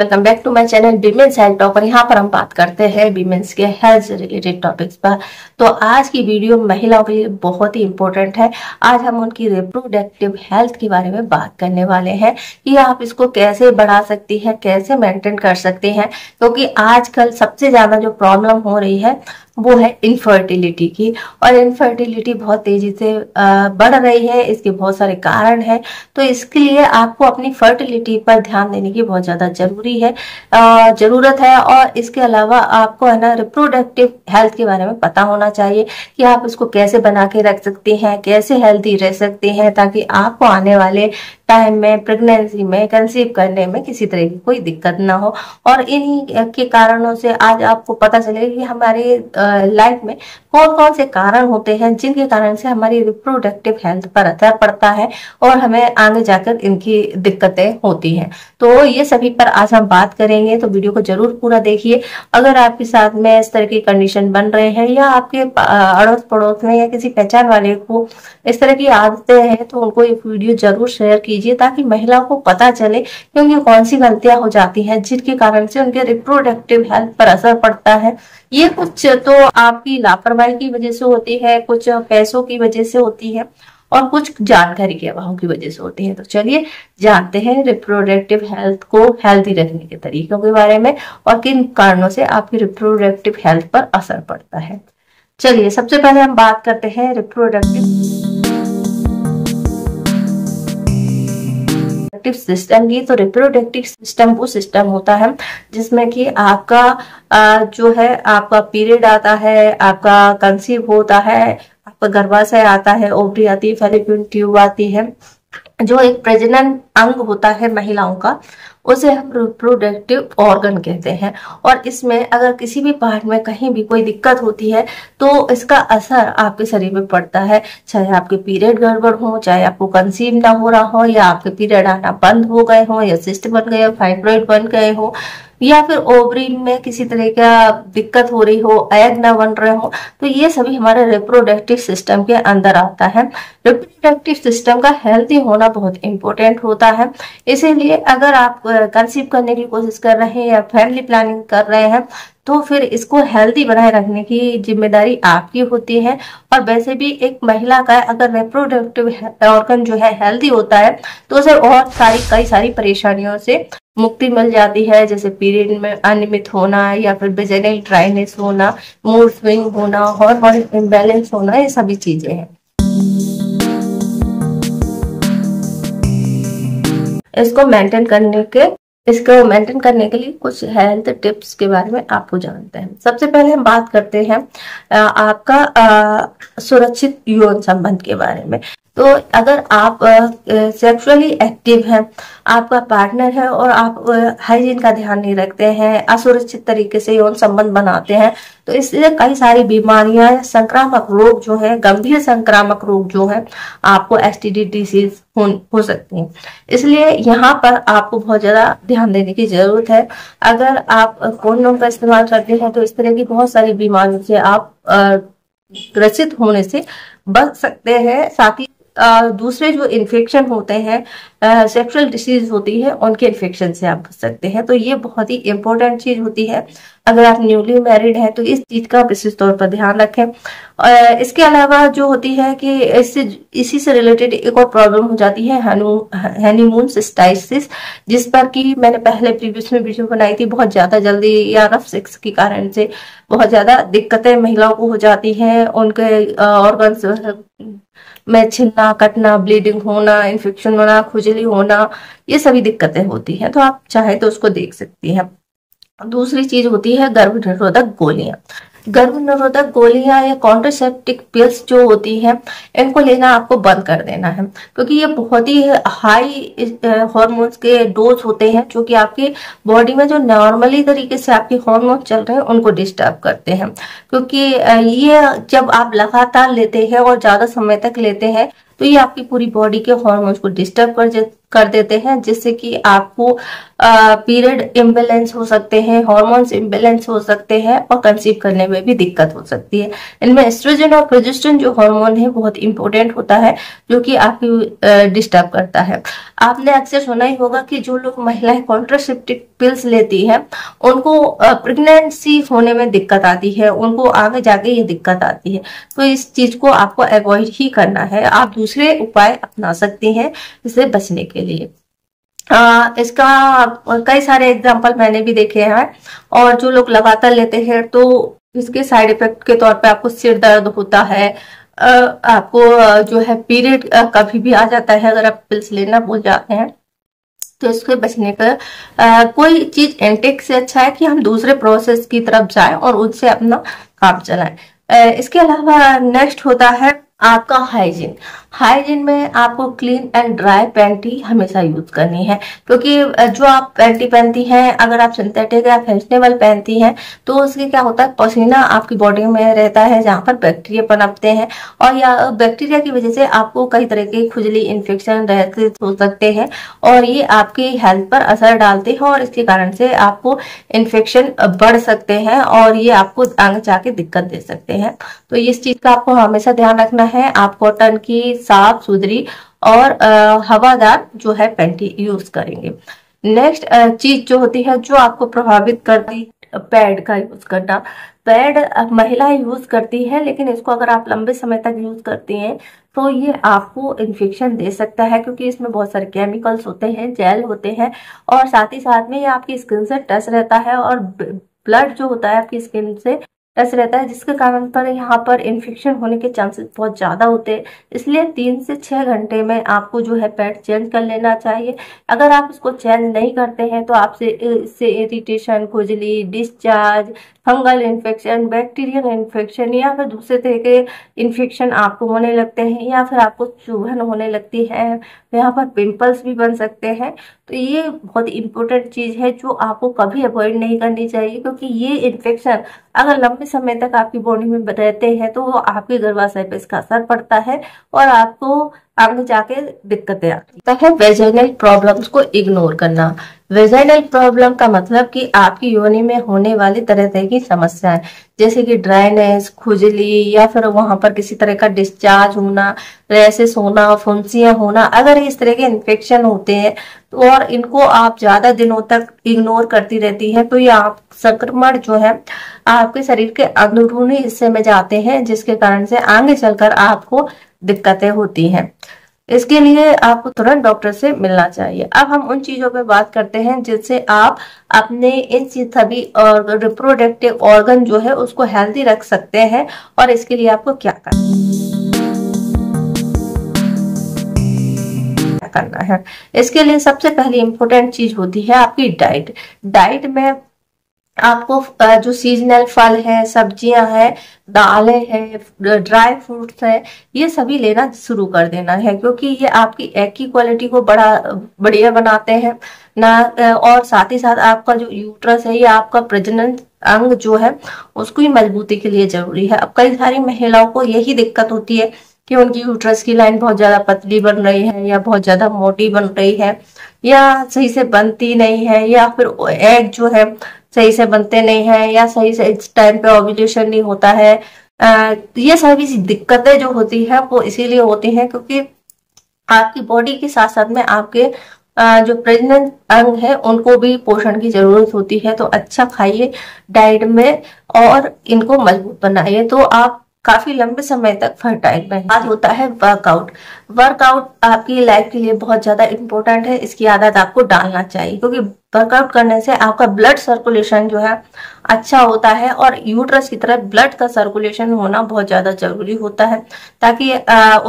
Welcome back to my channel women's and talk. और यहाँ पर हम बात करते हैं विमेन्स के हेल्थ से रिलेटेड टॉपिक्स पर। तो आज की वीडियो महिलाओं के लिए बहुत ही इंपॉर्टेंट है। आज हम उनकी रिप्रोडक्टिव हेल्थ के बारे में बात करने वाले हैं कि आप इसको कैसे बढ़ा सकती हैं, कैसे मेंटेन कर सकती हैं, क्योंकि आजकल सबसे ज्यादा जो प्रॉब्लम हो रही है वो है इनफर्टिलिटी की। और इनफर्टिलिटी बहुत तेजी से बढ़ रही है, इसके बहुत सारे कारण हैं। तो इसके लिए आपको अपनी फर्टिलिटी पर ध्यान देने की बहुत ज़्यादा ज़रूरत है। और इसके अलावा आपको है ना रिप्रोडक्टिव हेल्थ के बारे में पता होना चाहिए कि आप इसको कैसे बना के रख सकती हैं, कैसे हेल्दी रह सकती हैं, ताकि आपको आने वाले टाइम में, प्रेगनेंसी में, कंसीव करने में किसी तरह की कोई दिक्कत ना हो। और इन्हीं के कारणों से आज आपको पता चलेगा कि हमारे लाइफ में कौन कौन से कारण होते हैं जिनके कारण से हमारी रिप्रोडक्टिव हेल्थ पर असर पड़ता है और हमें आगे जाकर इनकी दिक्कतें होती हैं। तो ये सभी पर आज हम बात करेंगे, तो वीडियो को जरूर पूरा देखिए। अगर आपके साथ में इस तरह की कंडीशन बन रहे हैं या आपके अड़ोस पड़ोस में या किसी पहचान वाले को इस तरह की आदतें हैं तो उनको ये वीडियो जरूर शेयर कीजिए ताकि महिलाओं को पता चले कि उनकी कौन सी गलतियां हो जाती हैं जिनके कारण से उनके रिप्रोडक्टिव हेल्थ पर असर पड़ता है। ये कुछ तो आपकी लापरवाही की वजह से होती है, कुछ पैसों की वजह से होती है और कुछ जानकारी के अभाव की वजह से होती है। तो चलिए जानते हैं रिप्रोडक्टिव हेल्थ को, हेल्दी रखने के तरीकों के बारे में और किन कारणों से आपकी रिप्रोडक्टिव हेल्थ पर असर पड़ता है। चलिए सबसे पहले हम बात करते हैं रिप्रोडक्टिव सिस्टम की। तो रिप्रोडक्टिव सिस्टम वो सिस्टम होता है जिसमें कि आपका जो है आपका पीरियड आता है, आपका कंसीव होता है, आपका गर्भाशय आता है, ओवरी आती है, फैलोपियन ट्यूब आती है, जो एक प्रजनन अंग होता है महिलाओं का, उसे हम रिप्रोडक्टिव ऑर्गन कहते हैं। और इसमें अगर किसी भी पार्ट में कहीं भी कोई दिक्कत होती है तो इसका असर आपके शरीर में पड़ता है, चाहे आपके पीरियड गड़बड़ हो, चाहे आपको कंसीव ना हो रहा हो, या आपके पीरियड आना बंद हो गए हो, या सिस्ट बन गए हो, फाइब्रॉइड बन गए हो, या फिर ओवरी में किसी तरह का दिक्कत हो रही हो, एग ना बन रहे हो। तो ये सभी हमारे रिप्रोडक्टिव सिस्टम के अंदर आता है। रिप्रोडक्टिव सिस्टम का हेल्दी होना बहुत इंपॉर्टेंट होता है। इसीलिए अगर आप कंसीव करने की कोशिश कर रहे हैं या फैमिली प्लानिंग कर रहे हैं तो फिर इसको हेल्दी बनाए रखने की जिम्मेदारी आपकी होती है। और वैसे भी एक महिला का अगर रिप्रोडक्टिव ऑर्गन जो है हेल्दी होता है तो उसे और कई सारी परेशानियों से मुक्ति मिल जाती है, जैसे पीरियड में अनियमित होना या फिर वेजाइनल ड्राइनेस होना, मूड स्विंग होना, हार्मोन इम्बैलेंस होना, ये सभी चीजें हैं। इसको मेंटेन करने के लिए कुछ हेल्थ टिप्स के बारे में आपको जानते हैं। सबसे पहले हम बात करते हैं आपका सुरक्षित यौन संबंध के बारे में। तो अगर आप सेक्सुअली एक्टिव हैं, आपका पार्टनर है और आप हाइजीन का ध्यान नहीं रखते हैं, असुरक्षित तरीके से यौन संबंध बनाते हैं, तो इससे कई सारी बीमारियां, संक्रामक रोग जो है, गंभीर संक्रामक रोग जो है, आपको STD डिसीज हो सकती है। इसलिए यहाँ पर आपको बहुत ज्यादा ध्यान देने की जरूरत है। अगर आप कोंडोम का इस्तेमाल करते हैं तो इस तरह की बहुत सारी बीमारियों से आप ग्रसित होने से बच सकते हैं। साथ ही दूसरे जो इन्फेक्शन होते हैं, सेक्सुअल डिसीज होती है, उनके इन्फेक्शन से आप बच सकते हैं। तो ये बहुत ही इम्पोर्टेंट चीज होती है। अगर आप न्यूली मैरिड हैं तो इस चीज का विशेष तौर पर ध्यान रखें। इसके अलावा जो होती है कि इसी से रिलेटेड एक और प्रॉब्लम हो जाती है हनीमून सिस्टाइसिस, जिस पर कि मैंने पहले प्रीवियस में वीडियो बनाई थी। बहुत ज्यादा जल्दी या रफ सेक्स के कारण से बहुत ज्यादा दिक्कतें महिलाओं को हो जाती हैं, उनके ऑर्गन्स में छिलना, कटना, ब्लीडिंग होना, इन्फेक्शन होना, खुजली होना, ये सभी दिक्कतें होती हैं। तो आप चाहे तो उसको देख सकती हैं। दूसरी चीज होती है गर्भनिरोधक गोलियां। गर्भनिरोधक गोलियां या कॉन्ट्रासेप्टिव पिल्स जो होती हैं, इनको लेना आपको बंद कर देना है, क्योंकि ये बहुत ही हाई हॉर्मोन्स के डोज होते हैं जो कि आपके बॉडी में जो नॉर्मली तरीके से आपके हॉर्मोन चल रहे हैं उनको डिस्टर्ब करते हैं। क्योंकि ये जब आप लगातार लेते हैं और ज्यादा समय तक लेते हैं तो ये आपकी पूरी बॉडी के हॉर्मोन्स को डिस्टर्ब कर कर देते हैं, जिससे कि आपको पीरियड इम्बैलेंस हो सकते हैं, हार्मोन्स इम्बैलेंस हो सकते हैं और कंसीव करने में भी दिक्कत हो सकती है। इनमें एस्ट्रोजन और प्रोजेस्टेरॉन जो हार्मोन है बहुत इंपॉर्टेंट होता है, जो कि आपकी डिस्टर्ब करता है। आपने अक्सर सुना ही होगा कि जो लोग महिलाएं कॉन्ट्रासेप्टिव पिल्स लेती हैं उनको प्रेगनेंसी होने में दिक्कत आती है, उनको आगे जाके ये दिक्कत आती है। तो इस चीज को आपको अवॉइड ही करना है, आप दूसरे उपाय अपना सकती हैं इससे बचने के लिए। इसका कई सारे एग्जाम्पल मैंने भी देखे हैं। और जो लोग लगातार लेते हैं तो इसके साइड इफेक्ट के तौर पे आपको सिर दर्द होता है, आपको जो है पीरियड कभी भी आ जाता है अगर आप पिल्स लेना भूल जाते हैं। तो इसके बचने का कोई चीज एंटेक से अच्छा है कि हम दूसरे प्रोसेस की तरफ जाएं और उससे अपना काम चलाएं। इसके अलावा नेक्स्ट होता है आपका हाइजीन। हाइजीन में आपको क्लीन एंड ड्राई पैंटी हमेशा यूज करनी है, क्योंकि जो आप पैंटी पहनती हैं अगर आप सिंथेटिक या फैशनेबल पहनती हैं तो उसके क्या होता है, पसीना आपकी बॉडी में रहता है जहां पर बैक्टीरिया पनपते हैं और या बैक्टीरिया की वजह से आपको कई तरह के खुजली, इन्फेक्शन हो सकते हैं और ये आपकी हेल्थ पर असर डालते हैं और इसके कारण से आपको इन्फेक्शन बढ़ सकते हैं और ये आपको आगे जाके दिक्कत दे सकते हैं। तो इस चीज का आपको हमेशा ध्यान रखना है। आप कॉटन की साफ सुथरी और हवादार जो है पैंटी यूज करेंगे। नेक्स्ट चीज जो होती है जो आपको प्रभावित करती है, पैड का यूज करना। पैड महिलाएं यूज करती है, लेकिन इसको अगर आप लंबे समय तक यूज करती हैं तो ये आपको इन्फेक्शन दे सकता है, क्योंकि इसमें बहुत सारे केमिकल्स होते हैं, जेल होते हैं और साथ ही साथ में ये आपकी स्किन से टच रहता है और ब्लड जो होता है आपकी स्किन से ऐसा रहता है, जिसके कारण पर यहाँ पर इन्फेक्शन होने के चांसेस बहुत ज़्यादा होते हैं। इसलिए 3 से 6 घंटे में आपको जो है पैड चेंज कर लेना चाहिए। अगर आप इसको चेंज नहीं करते हैं तो आपसे इससे इरिटेशन, खुजली, discharge, fungal infection, bacterial infection या फिर दूसरे तरह के इन्फेक्शन आपको होने लगते हैं या फिर आपको चुभन होने लगती है, यहाँ पर पिंपल्स भी बन सकते हैं। तो ये बहुत इंपॉर्टेंट चीज़ है जो आपको कभी अवॉइड नहीं करनी चाहिए, क्योंकि ये इन्फेक्शन अगर लंबे समय तक आपकी बॉडी में रहते हैं तो आपके गर्भाशय पर इसका असर पड़ता है और आपको आगे जाके दिक्कतें आती है। वेजाइनल प्रॉब्लम्स को इग्नोर करना। वेजाइनल प्रॉब्लम का मतलब कि आपकी योनि में होने वाली तरह तरह की समस्याएं, जैसे कि ड्राइनेस, खुजली या फिर वहां पर किसी तरह का डिस्चार्ज होना, रैशेस होना, फुंसियां होना, अगर इस तरह के इन्फेक्शन होते हैं तो और इनको आप ज्यादा दिनों तक इग्नोर करती रहती है तो ये आप संक्रमण जो है आपके शरीर के अंदरूनी हिस्से में जाते हैं, जिसके कारण से आगे चलकर आपको दिक्कतें होती हैं। इसके लिए आपको तुरंत डॉक्टर से मिलना चाहिए। अब हम उन चीजों पे बात करते हैं जिससे आप अपने इन सभी और रिप्रोडक्टिव ऑर्गन जो है उसको हेल्दी रख सकते हैं और इसके लिए आपको क्या करना है। इसके लिए सबसे पहली इंपॉर्टेंट चीज होती है आपकी डाइट। डाइट में आपको जो सीजनल फल है, सब्जियां हैं, दालें हैं, ड्राई फ्रूट्स हैं, ये सभी लेना शुरू कर देना है, क्योंकि ये आपकी एग की क्वालिटी को बढ़िया बनाते हैं ना। और साथ ही साथ आपका जो यूट्रस है ये आपका प्रजनन अंग जो है उसको ही मजबूती के लिए जरूरी है। अब कई सारी महिलाओं को यही दिक्कत होती है कि उनकी यूट्रस की लाइन बहुत ज्यादा पतली बन रही है या बहुत ज्यादा मोटी बन रही है या सही से बनती नहीं है या फिर एग जो है सही से बनते नहीं है या सही से इस टाइम पे ओव्यूलेशन नहीं होता है। ये सभी दिक्कतें जो होती है वो इसीलिए होती हैं क्योंकि आपकी बॉडी के साथ साथ में आपके जो प्रजनन अंग है उनको भी पोषण की जरूरत होती है। तो अच्छा खाइए डाइट में और इनको मजबूत बनाइए तो आप काफी लंबे समय तक फर्टाइल रहेंगे। आज होता है वर्कआउट। वर्कआउट आपकी लाइफ के लिए बहुत ज्यादा इंपॉर्टेंट है, इसकी आदत आपको डालना चाहिए, क्योंकि वर्कआउट करने से आपका ब्लड सर्कुलेशन जो है अच्छा होता है और यूट्रस की तरफ ब्लड का सर्कुलेशन होना बहुत ज्यादा जरूरी होता है, ताकि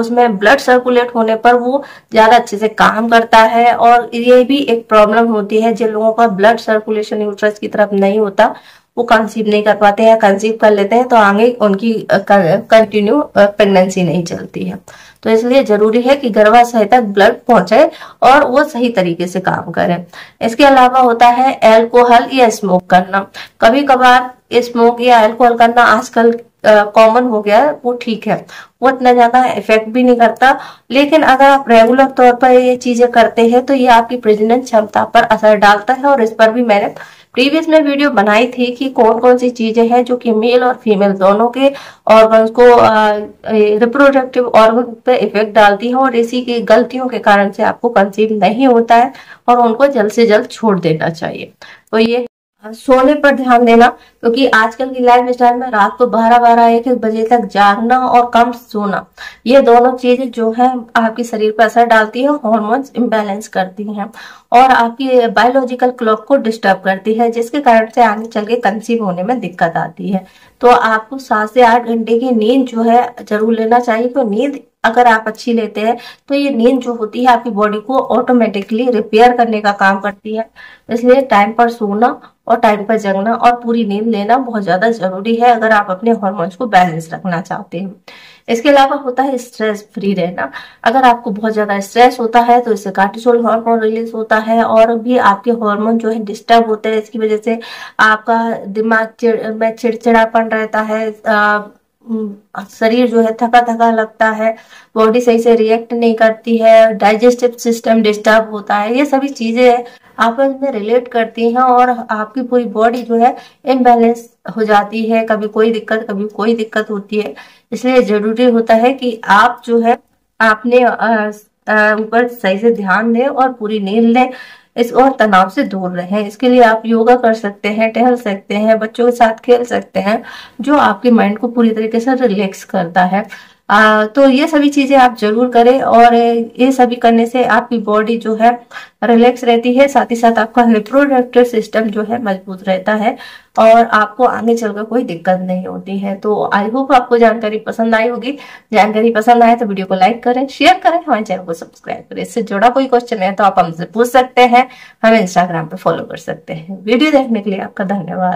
उसमें ब्लड सर्कुलेट होने पर वो ज्यादा अच्छे से काम करता है। और ये भी एक प्रॉब्लम होती है जिन लोगों का ब्लड सर्कुलेशन यूट्रस की तरफ नहीं होता, वो कंसीव नहीं कर पाते या कंसीव कर लेते हैं तो आगे उनकी कंटिन्यू प्रेगनेंसी नहीं चलती है। तो इसलिए जरूरी है कि गर्भाशय तक ब्लड पहुंचे और वो सही तरीके से काम करें। इसके अलावा होता है अल्कोहल या स्मोक करना। कभी कभार स्मोक या अल्कोहल करना आजकल कॉमन हो गया है वो ठीक है, वो इतना ज्यादा इफेक्ट भी नहीं करता। लेकिन अगर आप रेगुलर तौर पर ये चीजें करते हैं तो ये आपकी प्रजनन क्षमता पर असर डालता है। और इस पर भी मैंने प्रीवियस में वीडियो बनाई थी कि कौन कौन सी चीजें हैं जो कि मेल और फीमेल दोनों के ऑर्गन्स को, रिप्रोडक्टिव ऑर्गन पे इफेक्ट डालती है और इसी की गलतियों के कारण से आपको कंसीव नहीं होता है और उनको जल्द से जल्द छोड़ देना चाहिए। तो ये सोने पर ध्यान देना, क्योंकि आजकल की लाइफ स्टाइल में रात को 12-1 बजे तक जागना और कम सोना, ये दोनों चीजें जो है आपके शरीर पर असर डालती है, हार्मोन्स इम्बैलेंस करती हैं और आपकी बायोलॉजिकल क्लॉक को डिस्टर्ब करती है, जिसके कारण से आगे चल के कंसीव होने में दिक्कत आती है। तो आपको 7 से 8 घंटे की नींद जो है जरूर लेना चाहिए। तो नींद अगर आप अच्छी लेते हैं तो ये नींद जो होती है आपकी बॉडी को ऑटोमेटिकली रिपेयर करने का काम करती है। इसलिए टाइम पर सोना और टाइम पर जगना और पूरी नींद लेना बहुत ज्यादा जरूरी है अगर आप अपने हार्मोन्स को बैलेंस रखना चाहते हैं। इसके अलावा होता है स्ट्रेस फ्री रहना। अगर आपको बहुत ज्यादा स्ट्रेस होता है तो इससे कार्टिसोल हार्मोन रिलीज होता है और भी आपके हार्मोन जो है डिस्टर्ब होते हैं। इसकी वजह से आपका दिमाग में चिड़चिड़ापन रहता है, शरीर जो है थका थका लगता है, बॉडी सही से रिएक्ट नहीं करती है, डाइजेस्टिव सिस्टम डिस्टर्ब होता है। ये सभी चीजें आपस में रिलेट करती हैं और आपकी पूरी बॉडी जो है इम्बैलेंस हो जाती है, कभी कोई दिक्कत कभी कोई दिक्कत होती है। इसलिए जरूरी होता है कि आप जो है आपने ऊपर सही से ध्यान दें और पूरी नींद लें इस और तनाव से दूर रहें। इसके लिए आप योगा कर सकते हैं, टहल सकते हैं, बच्चों के साथ खेल सकते हैं, जो आपके माइंड को पूरी तरीके से रिलैक्स करता है। तो ये सभी चीजें आप जरूर करें और ये सभी करने से आपकी बॉडी जो है रिलैक्स रहती है, साथ ही साथ आपका रिप्रोडक्टिव सिस्टम जो है मजबूत रहता है और आपको आगे चलकर कोई दिक्कत नहीं होती है। तो आई होप आपको जानकारी पसंद आई होगी। जानकारी पसंद आए तो वीडियो को लाइक करें, शेयर करें, हमारे चैनल को सब्सक्राइब करें। इससे जुड़ा कोई क्वेश्चन है तो आप हमसे पूछ सकते हैं, हमें इंस्टाग्राम पर फॉलो कर सकते हैं। वीडियो देखने के लिए आपका धन्यवाद।